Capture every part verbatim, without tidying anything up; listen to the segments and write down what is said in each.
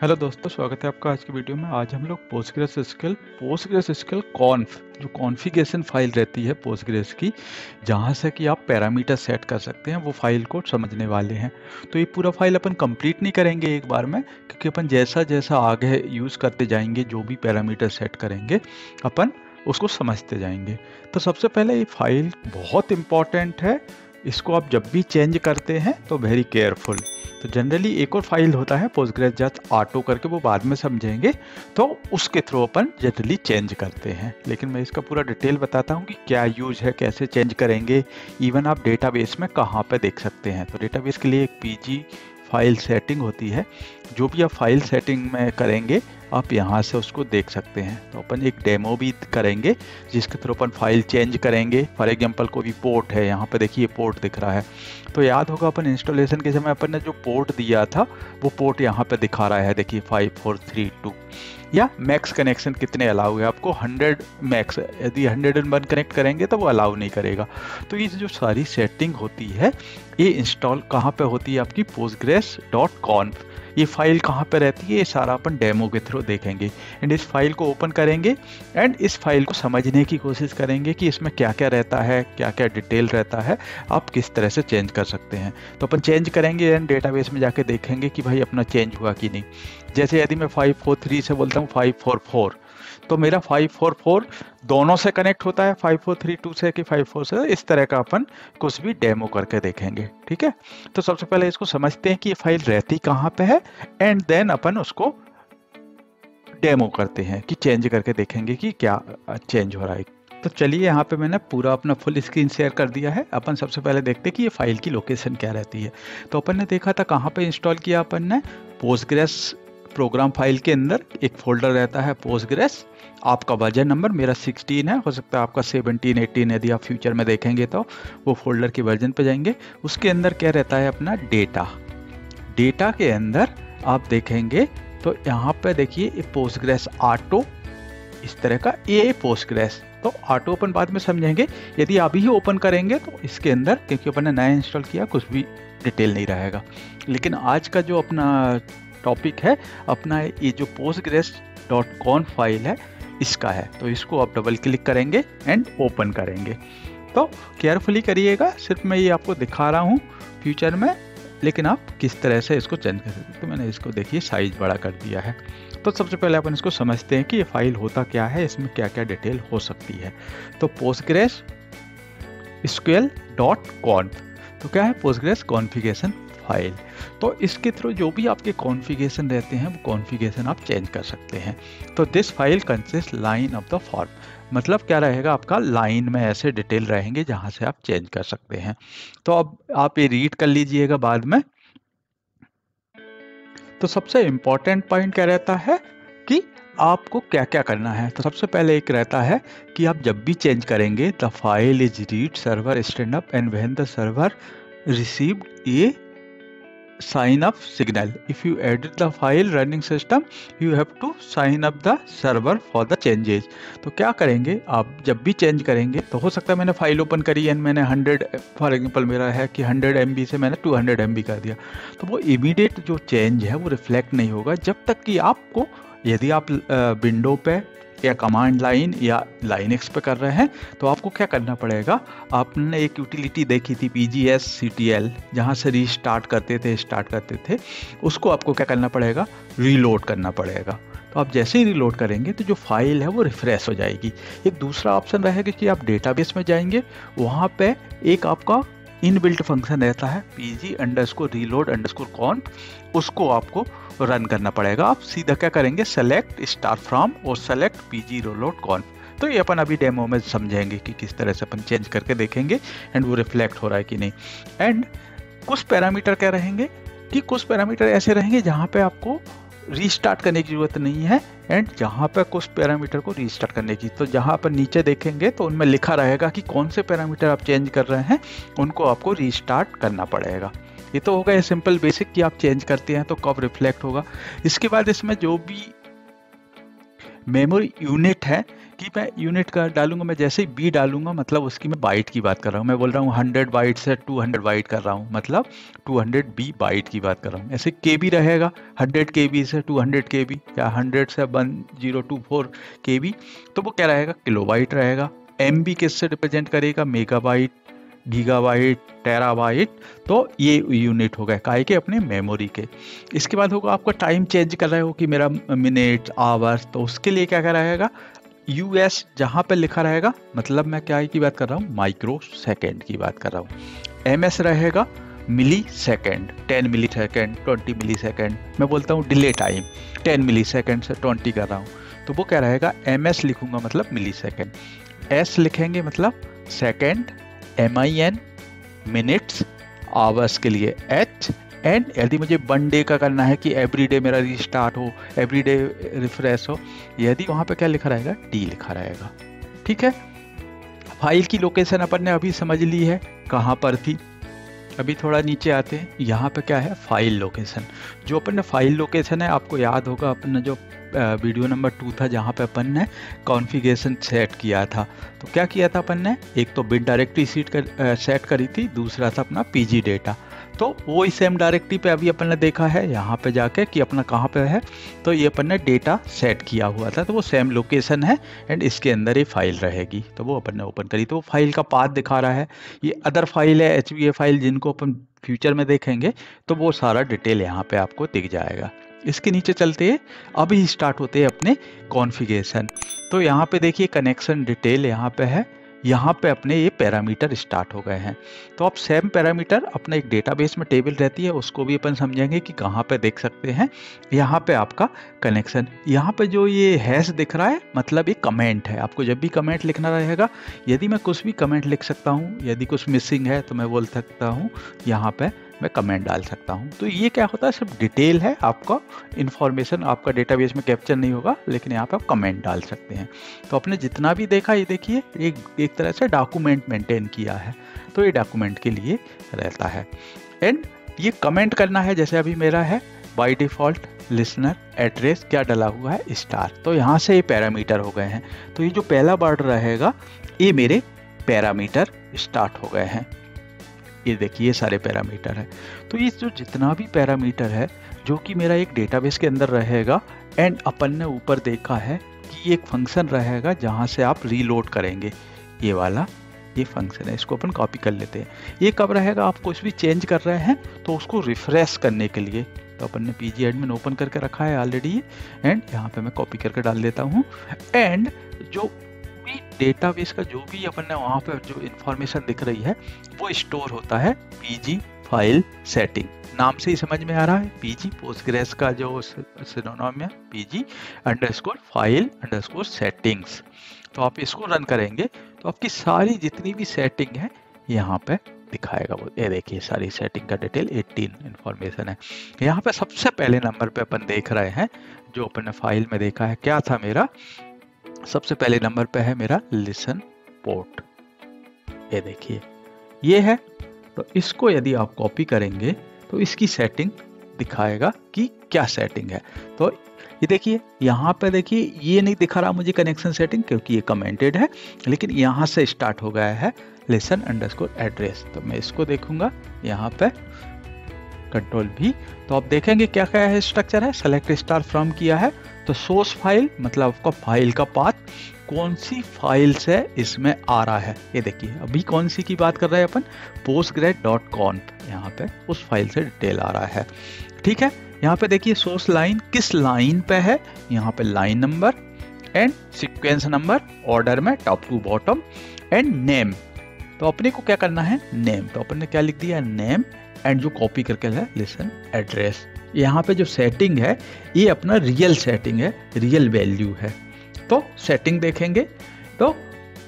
Hello दोस्तों, स्वागत है आपका आज की वीडियो में। आज हम लोग PostgreSQL postgresql.conf जो कॉन्फ़िगरेशन फाइल रहती है पोस्टग्रेस की, जहाँ से कि आप पैरामीटर सेट कर सकते हैं, वो फाइल को समझने वाले हैं। तो ये पूरा फाइल अपन कंप्लीट नहीं करेंगे एक बार में, क्योंकि अपन जैसा जैसा आगे यूज़ करते जाएंगे, जो भी पैरामीटर सेट करेंगे अपन उसको समझते जाएंगे। तो सबसे पहले ये फाइल बहुत इम्पॉर्टेंट है, इसको आप जब भी चेंज करते हैं तो वेरी केयरफुल। तो जनरली एक और फाइल होता है पोस्टग्रेस जस्ट ऑटो करके, वो बाद में समझेंगे, तो उसके थ्रू अपन जनरली चेंज करते हैं। लेकिन मैं इसका पूरा डिटेल बताता हूँ कि क्या यूज है, कैसे चेंज करेंगे, इवन आप डेटाबेस में कहाँ पे देख सकते हैं। तो डेटाबेस के लिए एक पीजी फाइल सेटिंग होती है, जो भी आप फाइल सेटिंग में करेंगे आप यहाँ से उसको देख सकते हैं। तो अपन एक डेमो भी करेंगे जिसके थ्रू अपन फाइल चेंज करेंगे। फॉर एग्जांपल कोई भी पोर्ट है, यहाँ पे देखिए पोर्ट दिख रहा है। तो याद होगा अपन इंस्टॉलेशन के समय अपन ने जो पोर्ट दिया था वो पोर्ट यहाँ पे दिखा रहा है, देखिए फाइव फोर थ्री टू। या मैक्स कनेक्शन कितने अलाउ है आपको, हंड्रेड मैक्स। यदि हंड्रेड एंड वन कनेक्ट करेंगे तो वो अलाउ नहीं करेगा। तो ये जो सारी सेटिंग होती है, ये इंस्टॉल कहाँ पे होती है आपकी postgres डॉट conf। ये फाइल कहाँ पे रहती है, ये सारा अपन डेमो के थ्रू देखेंगे। एंड इस फाइल को ओपन करेंगे एंड इस फाइल को समझने की कोशिश करेंगे कि इसमें क्या क्या रहता है, क्या क्या डिटेल रहता है, आप किस तरह से चेंज कर सकते हैं। तो अपन चेंज करेंगे एंड डेटाबेस में जाके देखेंगे कि भाई अपना चेंज हुआ कि नहीं। जैसे यदि मैं फाइव फोर थ्री से बोलता हूँ फाइव फोर फोर, तो मेरा फाइव फोर फोर दोनों से कनेक्ट होता है, फाइव फोर थ्री टू से कि फाइव फोर से। इस तरह का अपन कुछ भी डेमो करके देखेंगे, ठीक है। तो सबसे पहले इसको समझते हैं कि ये फाइल रहती कहाँ पे है, एंड देन अपन उसको डेमो करते हैं कि चेंज करके देखेंगे कि क्या चेंज हो रहा है। तो चलिए, यहाँ पे मैंने पूरा अपना फुल स्क्रीन शेयर कर दिया है। अपन सबसे पहले देखते हैं कि ये फाइल की लोकेशन क्या रहती है। तो अपन ने देखा था कहाँ पे इंस्टॉल किया अपन ने, पोस्टग्रेस प्रोग्राम फाइल के अंदर एक फोल्डर रहता है पोस्टग्रेस। आपका वर्जन नंबर, मेरा सिक्सटीन है, हो सकता है आपका सेवनटीन एटीन, यदि आप फ्यूचर में देखेंगे तो वो फोल्डर के वर्जन पे जाएंगे। उसके अंदर क्या रहता है अपना डेटा। डेटा के अंदर आप देखेंगे तो यहाँ पे देखिए पोस्टग्रेस ऑटो, इस तरह का ये पोस्टग्रेस। तो ऑटो अपन बाद में समझेंगे, यदि अभी ही ओपन करेंगे तो इसके अंदर, क्योंकि अपन ने नया इंस्टॉल किया, कुछ भी डिटेल नहीं रहेगा। लेकिन आज का जो अपना टॉपिक है अपना, ये जो postgres डॉट conf फाइल है इसका है। तो इसको आप डबल क्लिक करेंगे एंड ओपन करेंगे। तो केयरफुली करिएगा, सिर्फ मैं ये आपको दिखा रहा हूँ फ्यूचर में, लेकिन आप किस तरह से इसको चेंज कर सकते हैं। तो मैंने इसको देखिए साइज बड़ा कर दिया है। तो सबसे पहले अपन इसको समझते हैं कि ये फाइल होता क्या है, इसमें क्या क्या डिटेल हो सकती है। तो postgres S Q L dot conf, तो क्या है postgres कॉन्फ़िगरेशन फाइल। तो इसके थ्रू जो भी आपके कॉन्फ़िगरेशन रहते हैं वो कॉन्फ़िगरेशन आप चेंज कर सकते हैं। तो this file consist line of the form, मतलब क्या रहेगा आपका, लाइन में ऐसे डिटेल रहेंगे जहाँ से आप चेंज कर सकते हैं। तो अब आप ये रीड कर लीजिएगा बाद में। तो सबसे इम्पोर्टेंट पॉइंट क्या रहता है कि आपको क्या क्या करना है। तो सबसे पहले एक रहता है कि आप जब भी चेंज करेंगे, the file is read server stand up and when the server received a sign up signal, if you edit the file running system you have to sign up the server for the changes। तो क्या करेंगे आप जब भी change करेंगे, तो हो सकता है मैंने फाइल ओपन करी एंड मैंने हंड्रेड, फॉर एग्जांपल मेरा है कि हंड्रेड एम बी से मैंने टू हंड्रेड एम बी कर दिया, तो वो इमीडिएट जो चेंज है वो रिफ्लेक्ट नहीं होगा जब तक कि आपको, यदि आप विंडो पे या कमांड लाइन या लाइनक्स पे कर रहे हैं, तो आपको क्या करना पड़ेगा। आपने एक यूटिलिटी देखी थी P G S C T L, जहाँ से रीस्टार्ट करते थे स्टार्ट करते थे उसको आपको क्या करना पड़ेगा, रीलोड करना पड़ेगा। तो आप जैसे ही रीलोड करेंगे तो जो फाइल है वो रिफ्रेश हो जाएगी। एक दूसरा ऑप्शन रहेगा कि आप डेटाबेस में जाएंगे, वहाँ पे एक आपका इनबिल्ट फंक्शन रहता है P G underscore reload underscore conf, उसको आपको रन करना पड़ेगा। आप सीधा क्या करेंगे, सेलेक्ट स्टार फ्रॉम और select P G reload conf। तो ये अपन अभी डेमो में समझेंगे कि किस तरह से अपन चेंज करके देखेंगे एंड वो रिफ्लेक्ट हो रहा है कि नहीं। एंड कुछ पैरामीटर क्या रहेंगे कि कुछ पैरामीटर ऐसे रहेंगे जहाँ पे आपको रीस्टार्ट करने की ज़रूरत नहीं है, एंड जहाँ पर कुछ पैरामीटर को रीस्टार्ट करने की। तो जहाँ पर नीचे देखेंगे तो उनमें लिखा रहेगा कि कौन से पैरामीटर आप चेंज कर रहे हैं, उनको आपको रीस्टार्ट करना पड़ेगा। ये तो होगा ये सिंपल बेसिक कि आप चेंज करते हैं तो कब रिफ्लेक्ट होगा। इसके बाद इसमें जो भी मेमोरी यूनिट है, कि मैं यूनिट का डालूंगा, मैं जैसे ही बी डालूंगा मतलब उसकी मैं बाइट की बात कर रहा हूँ, मैं बोल रहा हूँ हंड्रेड बाइट से टू हंड्रेड बाइट कर रहा हूँ मतलब टू हंड्रेड बी बाइट की बात कर रहा हूँ। ऐसे के बी रहेगा हंड्रेड के बी से टू हंड्रेड के बी या हंड्रेड से one zero two four K B, तो वो क्या रहेगा किलो बाइट रहेगा। एम बी किससे रिप्रेजेंट करेगा megabyte, gigabyte, terabyte, तो ये यूनिट हो गए काय के अपने मेमोरी के। इसके बाद होगा आपका टाइम चेंज कर रहे हो कि मेरा मिनट आवर्स, तो उसके लिए क्या क्या रहेगा यूएस जहाँ पे लिखा रहेगा मतलब मैं क्या की बात कर रहा हूँ माइक्रो सेकेंड की बात कर रहा हूँ। एमएस रहेगा millisecond, ten millisecond, twenty millisecond, मैं बोलता हूँ delay time ten millisecond से ट्वेंटी कर रहा हूँ तो वो क्या रहेगा एमएस लिखूंगा मतलब मिली सेकेंड, एस लिखेंगे मतलब second, M I N minutes, hours के लिए एच, एंड यदि मुझे वन डे का करना है कि एवरी डे मेरा रिस्टार्ट हो, एवरी डे रिफ्रेश हो, यदि वहाँ पे क्या लिखा रहेगा टी लिखा रहेगा। ठीक है, फाइल की लोकेशन अपन ने अभी समझ ली है कहाँ पर थी। अभी थोड़ा नीचे आते हैं, यहाँ पे क्या है फाइल लोकेशन। जो अपन ने फाइल लोकेशन है आपको याद होगा अपन ने जो वीडियो नंबर टू था जहाँ पे अपन ने कॉन्फ़िगरेशन सेट किया था, तो क्या किया था अपन ने एक तो बिन डायरेक्टरी सीट कर, सेट करी थी, दूसरा था अपना पीजी डेटा, तो वो इस सेम डायरेक्टरी पे अभी अपन ने देखा है यहाँ पे जाके कि अपना कहाँ पे है, तो ये अपन ने डेटा सेट किया हुआ था तो वो सेम लोकेशन है एंड इसके अंदर ये फाइल रहेगी तो वो अपन ने ओपन करी, तो वो फाइल का पाथ दिखा रहा है। ये अदर फाइल है एचबीए फाइल जिनको अपन फ्यूचर में देखेंगे तो वो सारा डिटेल यहाँ पे आपको दिख जाएगा। इसके नीचे चलते हैं, अभी स्टार्ट होते हैं अपने कॉन्फ़िगरेशन, तो यहाँ पे देखिए कनेक्शन डिटेल यहाँ पे है, यहाँ पे अपने ये पैरामीटर स्टार्ट हो गए हैं। तो आप सेम पैरामीटर अपने एक डेटाबेस में टेबल रहती है उसको भी अपन समझेंगे कि कहाँ पे देख सकते हैं। यहाँ पे आपका कनेक्शन, यहाँ पे जो ये हैश दिख रहा है मतलब ये कमेंट है, आपको जब भी कमेंट लिखना रहेगा यदि मैं कुछ भी कमेंट लिख सकता हूँ, यदि कुछ मिसिंग है तो मैं बोल सकता हूँ यहाँ पर मैं कमेंट डाल सकता हूँ। तो ये क्या होता है सिर्फ डिटेल है, आपका इन्फॉर्मेशन आपका डेटाबेस में कैप्चर नहीं होगा लेकिन यहाँ पे आप कमेंट डाल सकते हैं। तो आपने जितना भी देखा ये देखिए एक एक तरह से डॉक्यूमेंट मेंटेन किया है तो ये डॉक्यूमेंट के लिए रहता है। एंड ये कमेंट करना है, जैसे अभी मेरा है बाई डिफ़ॉल्ट लिसनर एड्रेस क्या डला हुआ है स्टार, तो यहाँ से ये पैरामीटर हो गए हैं, तो ये जो पहला वर्ड रहेगा ये मेरे पैरामीटर स्टार्ट हो गए हैं। ये देखिए सारे पैरामीटर है, तो ये जो जितना भी पैरामीटर है जो कि मेरा एक डेटाबेस के अंदर रहेगा। एंड अपन ने ऊपर देखा है कि एक फंक्शन रहेगा जहाँ से आप रीलोड करेंगे, ये वाला ये फंक्शन है, इसको अपन कॉपी कर लेते हैं। ये कब रहेगा आप कुछ भी चेंज कर रहे हैं तो उसको रिफ्रेश करने के लिए, तो अपन ने पी जी एडमिन ओपन करके रखा है ऑलरेडी एंड यहाँ पर मैं कॉपी करके डाल देता हूँ। एंड जो डेटाबेस का जो भी अपन ने वहाँ पे जो इन्फॉर्मेशन दिख रही है वो स्टोर होता है पीजी फाइल सेटिंग, नाम से ही समझ में आ रहा है पीजी पोस्टग्रेस का जो सिनोनिम है PG underscore file underscore settings. तो आप इसको रन करेंगे तो आपकी सारी जितनी भी सेटिंग है यहाँ पे दिखाएगा वो, ये देखिए सारी सेटिंग का डिटेल अठारह इन्फॉर्मेशन है। यहाँ पे सबसे पहले नंबर पे अपन देख रहे हैं जो अपन ने फाइल में देखा है क्या था मेरा, सबसे पहले नंबर पे है मेरा लिसन पोर्ट, ये देखिए ये है। तो इसको यदि आप कॉपी करेंगे तो इसकी सेटिंग दिखाएगा कि क्या सेटिंग है, तो ये देखिए यहाँ पे देखिए ये नहीं दिखा रहा मुझे कनेक्शन सेटिंग क्योंकि ये कमेंटेड है, लेकिन यहाँ से स्टार्ट हो गया है लिसन अंडरस्कोर एड्रेस। तो मैं इसको देखूंगा यहाँ पे कंट्रोल भी, तो आप देखेंगे क्या क्या है स्ट्रक्चर है, सेलेक्ट स्टार फ्रॉम किया है तो सोर्स फाइल मतलब आपका फाइल का पाथ कौन सी फाइल से इसमें आ रहा है। ये देखिए अभी कौन सी की बात कर रहे हैं अपन postgres डॉट कॉन्फ, यहाँ पे उस फाइल से डिटेल आ रहा है। ठीक है, यहाँ पे देखिए सोर्स लाइन किस लाइन पे है, यहाँ पे line number and sequence number order में top to bottom and name, तो अपने को क्या करना है नेम, तो अपन ने क्या लिख दिया नेम एंड जो कॉपी करके है लिसन एड्रेस। यहाँ पे जो सेटिंग है ये अपना रियल सेटिंग है, रियल वैल्यू है, तो सेटिंग देखेंगे। तो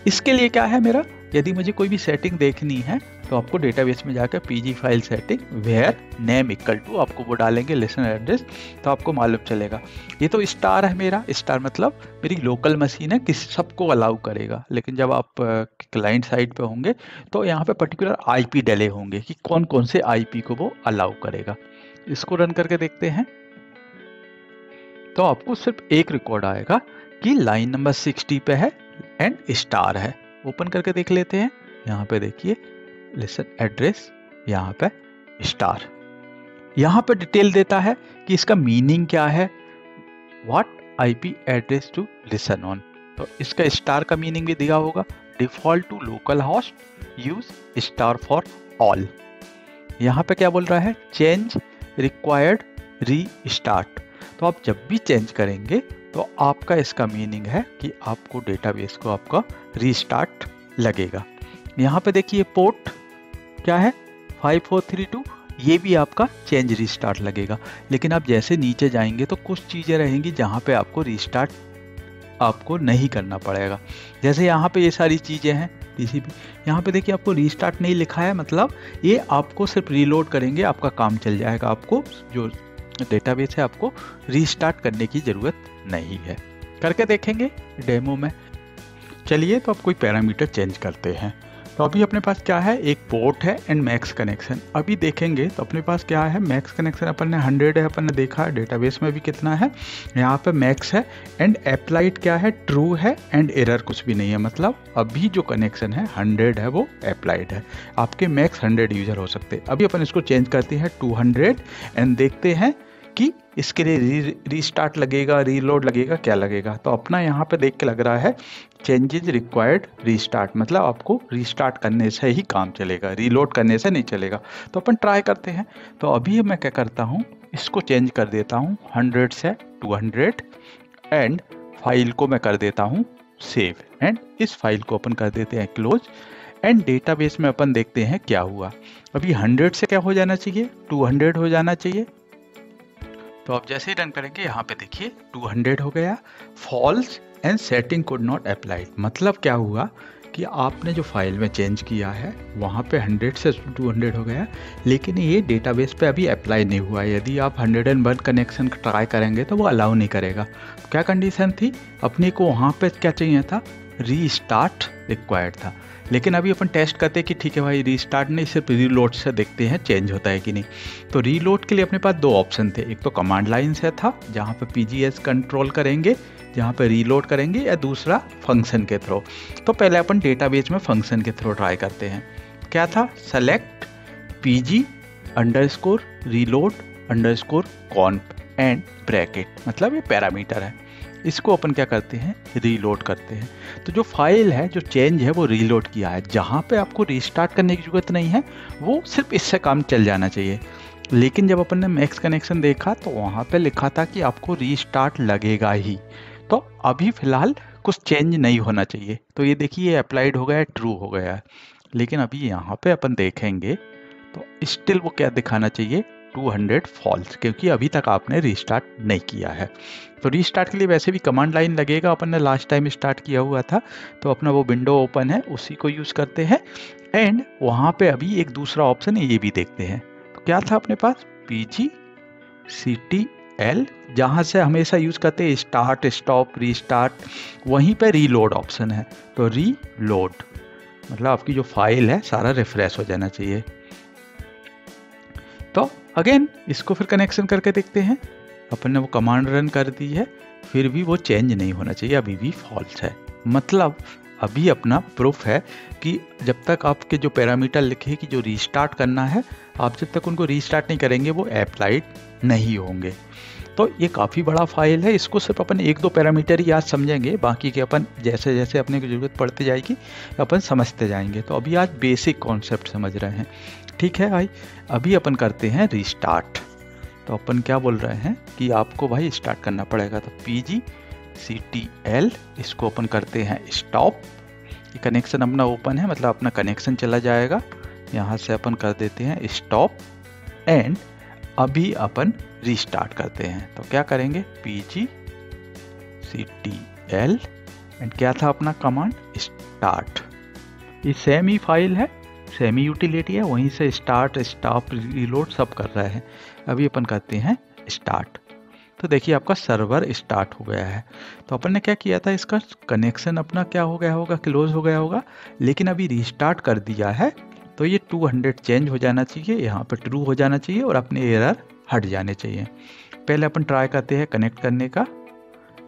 इसके लिए क्या है मेरा यदि मुझे कोई भी सेटिंग देखनी है तो आपको डेटाबेस में जाकर PG file setting where name equal to आपको वो डालेंगे लिसन एड्रेस, तो आपको मालूम चलेगा। ये तो स्टार है मेरा, स्टार मतलब मेरी लोकल मशीन है किस सबको अलाउ करेगा, लेकिन जब आप क्लाइंट साइड पे होंगे तो यहाँ पे पर्टिकुलर आईपी डले होंगे कि कौन कौन से आईपी को वो अलाउ करेगा। इसको रन करके देखते हैं तो आपको सिर्फ एक रिकॉर्ड आएगा कि लाइन नंबर सिक्सटी पे है एंड स्टार है। ओपन करके देख लेते हैं। यहाँ पे देखिए लिसन एड्रेस, यहाँ पे स्टार, यहाँ पे डिटेल देता है कि इसका मीनिंग क्या है, what IP address to listen on. तो इसका स्टार का मीनिंग भी दिया होगा, default to localhost, use star for all. यहाँ पे क्या बोल रहा है, चेंज रिक्वायर्ड री स्टार्ट। तो आप जब भी चेंज करेंगे तो आपका इसका मीनिंग है कि आपको डेटाबेस को आपका रीस्टार्ट लगेगा। यहाँ पे देखिए पोर्ट क्या है फाइव फोर थ्री टू, ये भी आपका चेंज रीस्टार्ट लगेगा। लेकिन आप जैसे नीचे जाएंगे तो कुछ चीज़ें रहेंगी जहाँ पे आपको रीस्टार्ट आपको नहीं करना पड़ेगा। जैसे यहाँ पे ये सारी चीज़ें हैं, किसी भी यहाँ पे देखिए आपको रीस्टार्ट नहीं लिखा है, मतलब ये आपको सिर्फ रीलोड करेंगे आपका काम चल जाएगा, आपको जो डेटाबेस है आपको रीस्टार्ट करने की ज़रूरत नहीं है। करके देखेंगे डेमो में। चलिए तो आप कोई पैरामीटर चेंज करते हैं। तो अभी अपने पास क्या है, एक पोर्ट है एंड मैक्स कनेक्शन। अभी देखेंगे तो अपने पास क्या है, मैक्स कनेक्शन अपन ने हंड्रेड है, अपन ने देखा डेटाबेस में भी कितना है, यहाँ पे मैक्स है एंड एप्लाइड क्या है ट्रू है एंड एरर कुछ भी नहीं है, मतलब अभी जो कनेक्शन है हंड्रेड है वो एप्लाइड है। आपके मैक्स हंड्रेड यूजर हो सकते हैं। अभी अपन इसको चेंज करते हैं टू हंड्रेड एंड देखते हैं कि इसके लिए री रीस्टार्ट लगेगा, रीलोड लगेगा, क्या लगेगा। तो अपना यहाँ पे देख के लग रहा है चेंजेज रिक्वायर्ड रीस्टार्ट, मतलब आपको रीस्टार्ट करने से ही काम चलेगा, रीलोड करने से नहीं चलेगा। तो अपन ट्राई करते हैं। तो अभी मैं क्या करता हूँ, इसको चेंज कर देता हूँ हंड्रेड से टू हंड्रेड एंड फाइल को मैं कर देता हूँ सेव एंड इस फाइल को अपन कर देते हैं क्लोज एंड डेटाबेस में अपन देखते हैं क्या हुआ। अभी हंड्रेड से क्या हो जाना चाहिए, टू हंड्रेड हो जाना चाहिए। तो आप जैसे ही रन करेंगे यहाँ पे देखिए टू हंड्रेड हो गया, false and setting could not applied. मतलब क्या हुआ कि आपने जो फाइल में चेंज किया है वहाँ पे हंड्रेड से टू हंड्रेड हो गया, लेकिन ये डेटाबेस पे अभी अप्लाई नहीं हुआ। यदि आप हंड्रेड वन कनेक्शन ट्राई करेंगे तो वो अलाउ नहीं करेगा। क्या कंडीशन थी, अपने को वहाँ पे क्या चाहिए था, रीस्टार्ट रिक्वायर्ड था। लेकिन अभी अपन टेस्ट करते हैं कि ठीक है भाई रीस्टार्ट नहीं, सिर्फ रीलोड से देखते हैं चेंज होता है कि नहीं। तो रीलोड के लिए अपने पास दो ऑप्शन थे, एक तो कमांड लाइन से था जहाँ पे पीजीएस कंट्रोल करेंगे, जहाँ पे रीलोड करेंगे, या दूसरा फंक्शन के थ्रू। तो पहले अपन डेटाबेस में फंक्शन के थ्रू ट्राई करते हैं। क्या था, select PG underscore reload underscore conf and bracket, मतलब ये पैरामीटर है, इसको अपन क्या करते हैं रीलोड करते हैं। तो जो फाइल है जो चेंज है वो रीलोड किया है, जहाँ पे आपको रीस्टार्ट करने की ज़रूरत नहीं है, वो सिर्फ इससे काम चल जाना चाहिए। लेकिन जब अपन ने मैक्स कनेक्शन देखा तो वहाँ पे लिखा था कि आपको रीस्टार्ट लगेगा ही। तो अभी फ़िलहाल कुछ चेंज नहीं होना चाहिए। तो ये देखिए अप्लाइड हो गया, ट्रू हो गया है। लेकिन अभी यहाँ पर अपन देखेंगे तो स्टिल वो क्या दिखाना चाहिए, टू हंड्रेड फॉल्स, क्योंकि अभी तक आपने रीस्टार्ट नहीं किया है। तो रीस्टार्ट के लिए वैसे भी कमांड लाइन लगेगा, अपन ने लास्ट टाइम स्टार्ट किया हुआ था। तो अपना वो विंडो ओपन है, उसी को यूज़ करते हैं एंड वहाँ पे अभी एक दूसरा ऑप्शन है, ये भी देखते हैं। तो क्या था अपने पास, P G C T L, जहाँ से हमेशा यूज़ करते हैं स्टार्ट स्टॉप रीस्टार्ट, वहीं पर रीलोड ऑप्शन है। तो रीलोड मतलब आपकी जो फाइल है सारा रिफ्रेश हो जाना चाहिए। तो अगेन इसको फिर कनेक्शन करके देखते हैं। अपन ने वो कमांड रन कर दी है, फिर भी वो चेंज नहीं होना चाहिए, अभी भी फॉल्स है। मतलब अभी अपना प्रूफ है कि जब तक आपके जो पैरामीटर लिखे कि जो रीस्टार्ट करना है, आप जब तक उनको रीस्टार्ट नहीं करेंगे वो अप्लाइड नहीं होंगे। तो ये काफ़ी बड़ा फाइल है, इसको सिर्फ अपन एक दो पैरामीटर ही आज समझेंगे, बाकी के अपन जैसे जैसे अपने को ज़रूरत पड़ती जाएगी अपन समझते जाएंगे। तो अभी आज बेसिक कॉन्सेप्ट समझ रहे हैं, ठीक है भाई। अभी अपन करते हैं रीस्टार्ट। तो अपन क्या बोल रहे हैं कि आपको भाई स्टार्ट करना पड़ेगा। तो P G C T L, इसको अपन करते हैं स्टॉप। ये कनेक्शन अपना ओपन है, मतलब अपना कनेक्शन चला जाएगा। यहाँ से अपन कर देते हैं स्टॉप एंड अभी अपन रीस्टार्ट करते हैं। तो क्या करेंगे, P G C T L and क्या था अपना कमांड, स्टार्ट। ये सेम ही फाइल है, सेमी यूटिलिटी है, वहीं से स्टार्ट स्टॉप रीलोड सब कर रहा है। अभी अपन करते हैं स्टार्ट। तो देखिए आपका सर्वर स्टार्ट हो गया है। तो अपन ने क्या किया था, इसका कनेक्शन अपना क्या हो गया होगा, क्लोज हो गया होगा, लेकिन अभी रीस्टार्ट कर दिया है। तो ये टू हंड्रेड चेंज हो जाना चाहिए, यहाँ पर ट्रू हो जाना चाहिए और अपने एरर हट जाने चाहिए। पहले अपन ट्राई करते हैं कनेक्ट करने का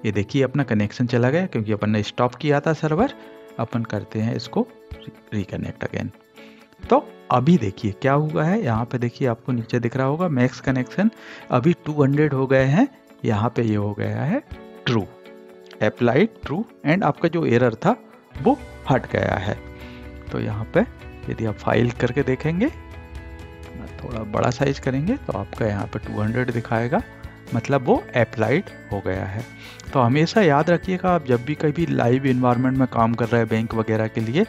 ये देखिए अपना कनेक्शन चला गया क्योंकि अपन ने स्टॉप किया था सर्वर। अपन करते हैं इसको रिकनेक्ट अगेन। तो अभी देखिए क्या हुआ है, यहाँ पे देखिए आपको नीचे दिख रहा होगा मैक्स कनेक्शन अभी दो सौ हो गए हैं। यहाँ पे ये हो गया है ट्रू, अप्लाइड ट्रू, एंड आपका जो एरर था वो हट गया है। तो यहाँ पे यदि आप फाइल करके देखेंगे, थोड़ा बड़ा साइज करेंगे तो आपका यहाँ पे दो सौ दिखाएगा, मतलब वो अप्लाइड हो गया है। तो हमेशा याद रखिएगा आप जब भी कभी लाइव इन्वायरमेंट में काम कर रहे हैं बैंक वगैरह के लिए,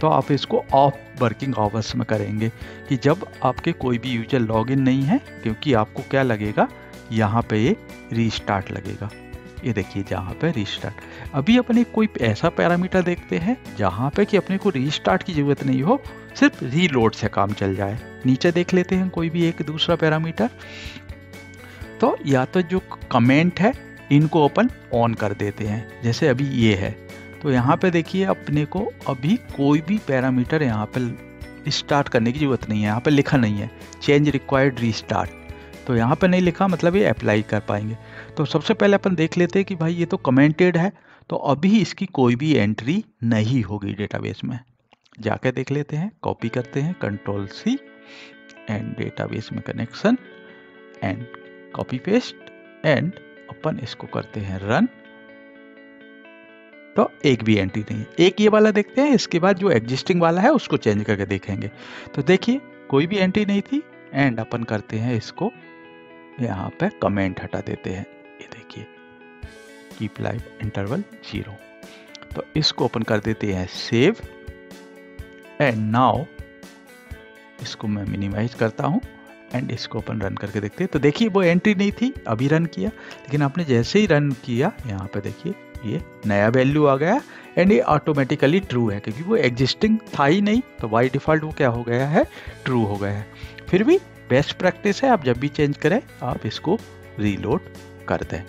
तो आप इसको ऑफ वर्किंग आवर्स में करेंगे कि जब आपके कोई भी यूजर लॉगिन नहीं है, क्योंकि आपको क्या लगेगा यहाँ पे ये रीस्टार्ट लगेगा। ये देखिए जहाँ पे रीस्टार्ट, अभी अपने कोई ऐसा पैरामीटर देखते हैं जहाँ पे कि अपने को रीस्टार्ट की ज़रूरत नहीं हो, सिर्फ रीलोड से काम चल जाए। नीचे देख लेते हैं कोई भी एक दूसरा पैरामीटर। तो या तो जो कमेंट है इनको अपन ऑन कर देते हैं, जैसे अभी ये है। तो यहाँ पे देखिए अपने को अभी कोई भी पैरामीटर यहाँ पे स्टार्ट करने की ज़रूरत नहीं है, यहाँ पे लिखा नहीं है चेंज रिक्वायर्ड रीस्टार्ट, तो यहाँ पे नहीं लिखा, मतलब ये अप्लाई कर पाएंगे। तो सबसे पहले अपन देख लेते हैं कि भाई ये तो कमेंटेड है, तो अभी इसकी कोई भी एंट्री नहीं होगी डेटाबेस में। जाके देख लेते हैं, कॉपी करते हैं कंट्रोल सी एंड डेटाबेस में connection and copy paste and अपन इसको करते हैं रन। तो एक भी एंट्री नहीं है। एक ये वाला देखते हैं, इसके बाद जो एग्जिस्टिंग वाला है उसको चेंज करके देखेंगे। तो देखिए कोई भी एंट्री नहीं थी एंड अपन करते हैं इसको यहाँ पे कमेंट हटा देते हैं। ये देखिए कीप लाइव इंटरवल जीरो, तो इसको अपन कर देते हैं सेव एंड नाउ। इसको मैं मिनिमाइज करता हूँ एंड इसको अपन रन करके देखते हैं। तो देखिए वो एंट्री नहीं थी, अभी रन किया, लेकिन आपने जैसे ही रन किया यहाँ पे देखिए ये नया वैल्यू आ गया एंड ये ऑटोमेटिकली ट्रू है क्योंकि वो एग्जिस्टिंग था ही नहीं, तो बाई डिफ़ॉल्ट वो क्या हो गया है, ट्रू हो गया है। फिर भी बेस्ट प्रैक्टिस है आप जब भी चेंज करें आप इसको रीलोड कर दें।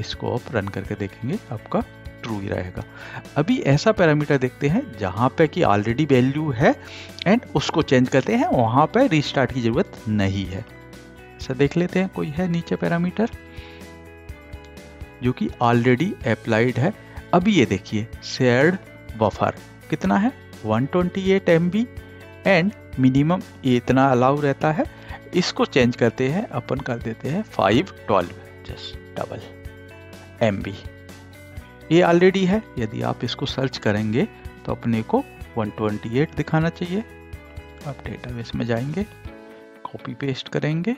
इसको आप रन करके देखेंगे आपका ट्रू ही रहेगा। अभी ऐसा पैरामीटर देखते हैं जहाँ पे कि ऑलरेडी वैल्यू है एंड उसको चेंज करते हैं, वहाँ पे रीस्टार्ट की ज़रूरत नहीं है। ऐसा देख लेते हैं कोई है नीचे पैरामीटर जो कि ऑलरेडी अप्लाइड है। अभी ये देखिए शेयर्ड बफर कितना है एक सौ अट्ठाईस एम बी एंड मिनिमम इतना अलाउ रहता है। इसको चेंज करते हैं, अपन कर देते हैं पाँच सौ बारह जस्ट डबल एम बी। ये ऑलरेडी है, यदि आप इसको सर्च करेंगे तो अपने को एक सौ अट्ठाईस दिखाना चाहिए। आप डेटाबेस में जाएंगे, कॉपी पेस्ट करेंगे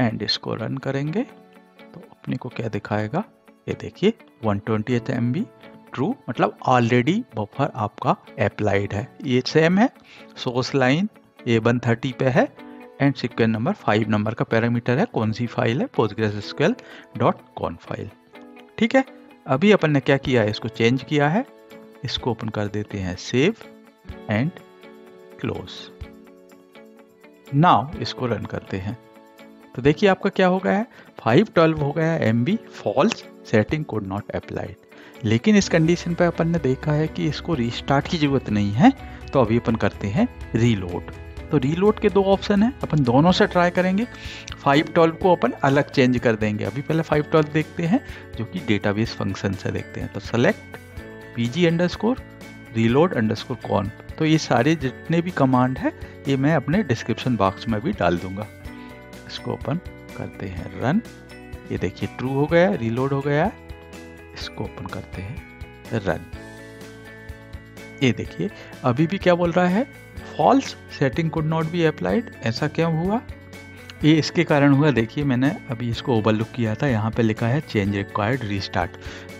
एंड इसको रन करेंगे तो अपने को क्या दिखाएगा, ये देखिए एक सौ अट्ठाईस एम बी ट्रू, मतलब ऑलरेडी बफर आपका अप्लाइड है। ये सेम है, source line A one thirty पे है and sequence number five number का पैरामीटर है। कौन सी फाइल है, postgresql.conf फाइल, ठीक है। अभी अपन ने क्या किया है, इसको चेंज किया है। इसको ओपन कर देते हैं सेव एंड क्लोज। नाउ इसको रन करते हैं तो देखिए आपका क्या हो गया है, पाँच सौ बारह हो गया है M B, false setting could not applied. लेकिन इस कंडीशन पर अपन ने देखा है कि इसको रीस्टार्ट की ज़रूरत नहीं है, तो अभी अपन करते हैं रीलोड। तो रीलोड के दो ऑप्शन हैं, अपन दोनों से ट्राई करेंगे। पाँच सौ बारह को अपन अलग चेंज कर देंगे। अभी पहले पाँच सौ बारह देखते हैं जो कि डेटाबेस फंक्शन से देखते हैं। तो select pg underscore reload underscore conf, तो ये सारे जितने भी कमांड है ये मैं अपने डिस्क्रिप्शन बॉक्स में भी डाल दूंगा। इसको अपन करते हैं रन, ये देखिए ट्रू हो गया, रीलोड हो गया। इसको अपन करते हैं रन, ये देखिए अभी भी क्या बोल रहा है, false setting could not be applied. ऐसा क्या हुआ, ये इसके कारण हुआ, देखिए मैंने अभी इसको ओवरलुक किया था, यहाँ पे लिखा है चेंज रिक्वायर्ड रीस्टार्ट,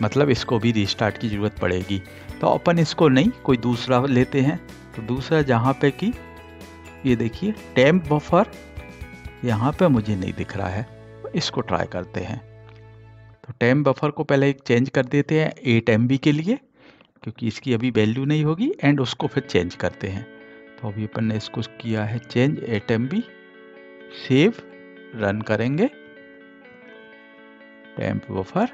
मतलब इसको भी रीस्टार्ट की ज़रूरत पड़ेगी। तो अपन इसको नहीं, कोई दूसरा लेते हैं। तो दूसरा जहाँ पे कि ये देखिए टेम्प बफर, यहाँ पे मुझे नहीं दिख रहा है, इसको ट्राई करते हैं। तो टेम्प बफर को पहले एक चेंज कर देते हैं एट एम बी के लिए, क्योंकि इसकी अभी वैल्यू नहीं होगी, एंड उसको फिर चेंज करते हैं। तो अभी अपन ने इसको किया है change eight M B, save, run करेंगे, टेम्प बफर,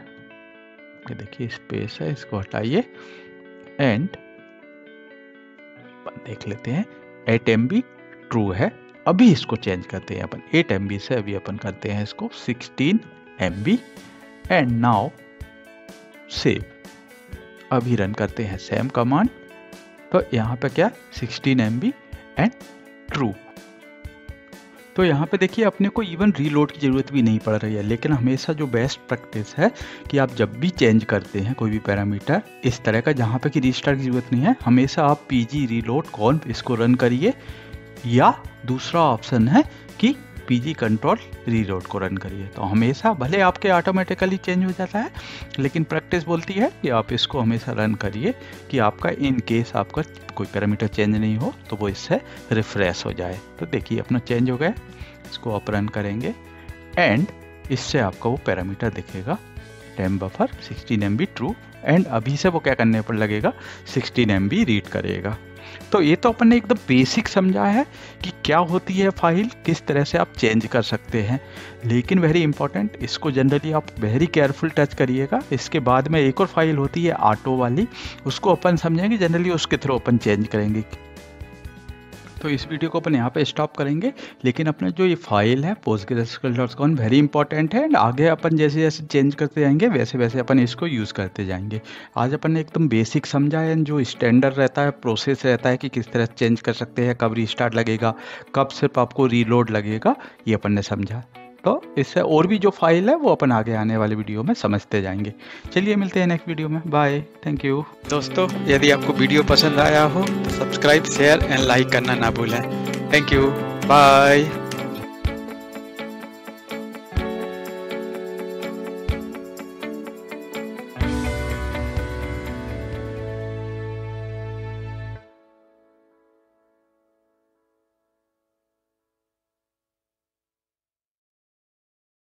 ये देखिए स्पेस है, इसको हटाइए एंड अपन देख लेते हैं एट एम बी ट्रू है। अभी इसको चेंज करते हैं अपन एट एम बी से, अभी अपन करते हैं इसको sixteen M B and now save. अभी रन करते हैं सेम कमांड, तो यहाँ पे क्या सोलह एम बी एंड ट्रू। तो यहाँ पे देखिए अपने को इवन रीलोड की ज़रूरत भी नहीं पड़ रही है। लेकिन हमेशा जो बेस्ट प्रैक्टिस है कि आप जब भी चेंज करते हैं कोई भी पैरामीटर इस तरह का जहाँ पे कि रीस्टार्ट की ज़रूरत नहीं है, हमेशा आप pg रीलोड कॉन्फ इसको रन करिए, या दूसरा ऑप्शन है कि pg कंट्रोल रीलोड को रन करिए। तो हमेशा भले आपके ऑटोमेटिकली चेंज हो जाता है, लेकिन प्रैक्टिस बोलती है कि आप इसको हमेशा रन करिए कि आपका इन केस आपका कोई पैरामीटर चेंज नहीं हो तो वो इससे रिफ्रेश हो जाए। तो देखिए अपना चेंज हो गया, इसको आप रन करेंगे एंड इससे आपका वो पैरामीटर दिखेगा टाइम बफर सोलह एम बी ट्रू। एंड अभी से वो क्या करने पर लगेगा सोलह एम बी रीड करेगा। तो ये तो अपन ने एकदम बेसिक समझा है कि क्या होती है फाइल, किस तरह से आप चेंज कर सकते हैं। लेकिन वेरी इंपॉर्टेंट, इसको जनरली आप वेरी केयरफुल टच करिएगा। इसके बाद में एक और फाइल होती है ऑटो वाली, उसको अपन समझेंगे, जनरली उसके थ्रू अपन चेंज करेंगे। तो इस वीडियो को अपन यहाँ पे स्टॉप करेंगे। लेकिन अपने जो ये फाइल है postgresql.conf वेरी इंपॉर्टेंट है, एंड आगे अपन जैसे जैसे चेंज करते जाएंगे वैसे वैसे अपन इसको यूज़ करते जाएंगे। आज अपन ने एकदम बेसिक समझा है, जो स्टैंडर्ड रहता है प्रोसेस रहता है कि किस तरह चेंज कर सकते हैं, कब रीस्टार्ट लगेगा, कब सिर्फ आपको रीलोड लगेगा, ये अपन ने समझा। तो इससे और भी जो फाइल है वो अपन आगे आने वाले वीडियो में समझते जाएंगे। चलिए मिलते हैं नेक्स्ट वीडियो में, बाय, थैंक यू। दोस्तों यदि आपको वीडियो पसंद आया हो तो सब्सक्राइब, शेयर एंड लाइक करना ना भूलें। Thank you, bye.